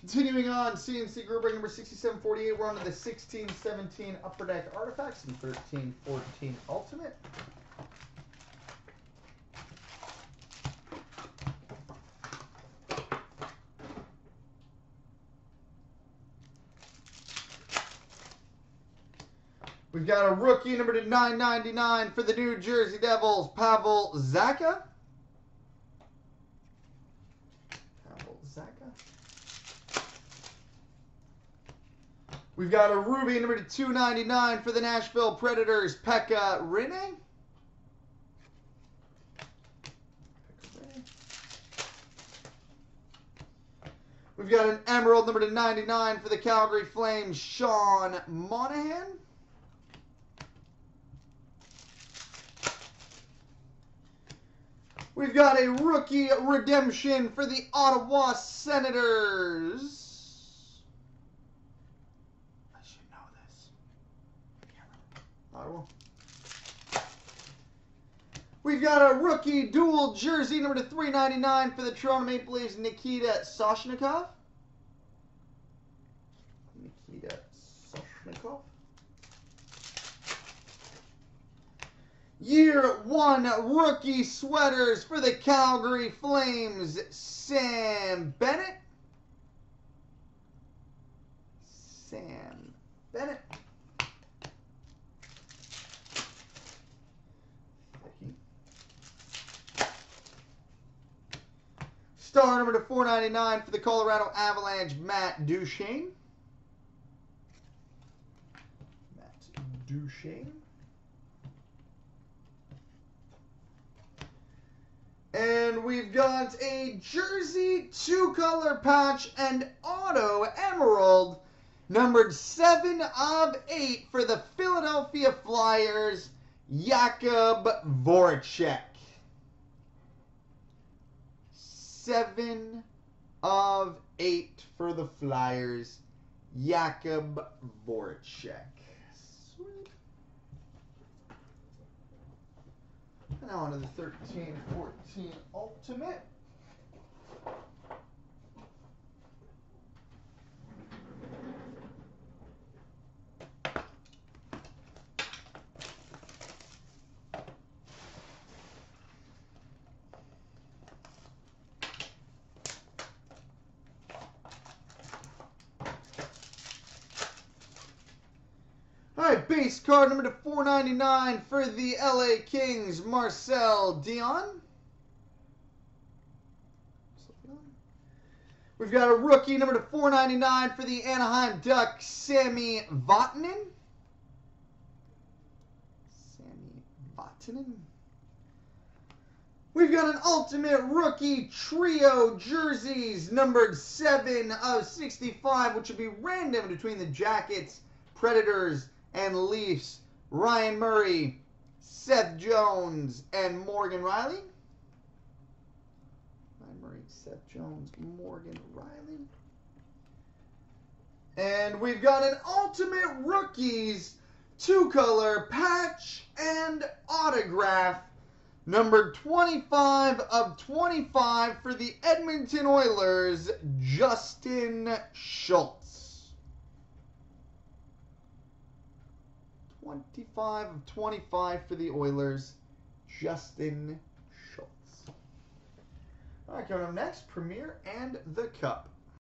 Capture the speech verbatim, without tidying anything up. Continuing on, C N C group break number sixty-seven forty-eight. We're on to the sixteen seventeen Upper Deck Artifacts and thirteen fourteen Ultimate. We've got a rookie number to nine ninety-nine for the New Jersey Devils, Pavel Zacha. Pavel Zacha. We've got a ruby number to two ninety-nine for the Nashville Predators, Pekka Rinne. We've got an emerald number to ninety-nine for the Calgary Flames, Sean Monahan. We've got a rookie redemption for the Ottawa Senators. I should know this. Ottawa. We've got a rookie dual jersey number to three ninety-nine for the Toronto Maple Leafs, Nikita Soshnikov. Nikita Soshnikov. Year one rookie sweaters for the Calgary Flames, Sam Bennett. Sam Bennett. Star number to four ninety-nine for the Colorado Avalanche, Matt Duchesne. Matt Duchesne. And we've got a jersey two-color patch and auto emerald numbered seven of eight for the Philadelphia Flyers, Jakub Voracek. seven of eight for the Flyers, Jakub Voracek. Sweet. Now on to the thirteen fourteen Ultimate. Base card number to four ninety-nine for the L A Kings, Marcel Dion. We've got a rookie number to four ninety-nine for the Anaheim Ducks, Sammy Vatanen. Sammy Vatanen. We've got an Ultimate Rookie Trio jerseys numbered seven of sixty-five, which will be random between the Jackets, Predators, and Leafs, Ryan Murray, Seth Jones, and Morgan Riley. Ryan Murray, Seth Jones, Morgan Riley. And we've got an Ultimate Rookies two-color patch and autograph, number twenty-five of twenty-five for the Edmonton Oilers, Justin Schultz. twenty-five of twenty-five for the Oilers, Justin Schultz. All right, coming up next, Premier and the Cup.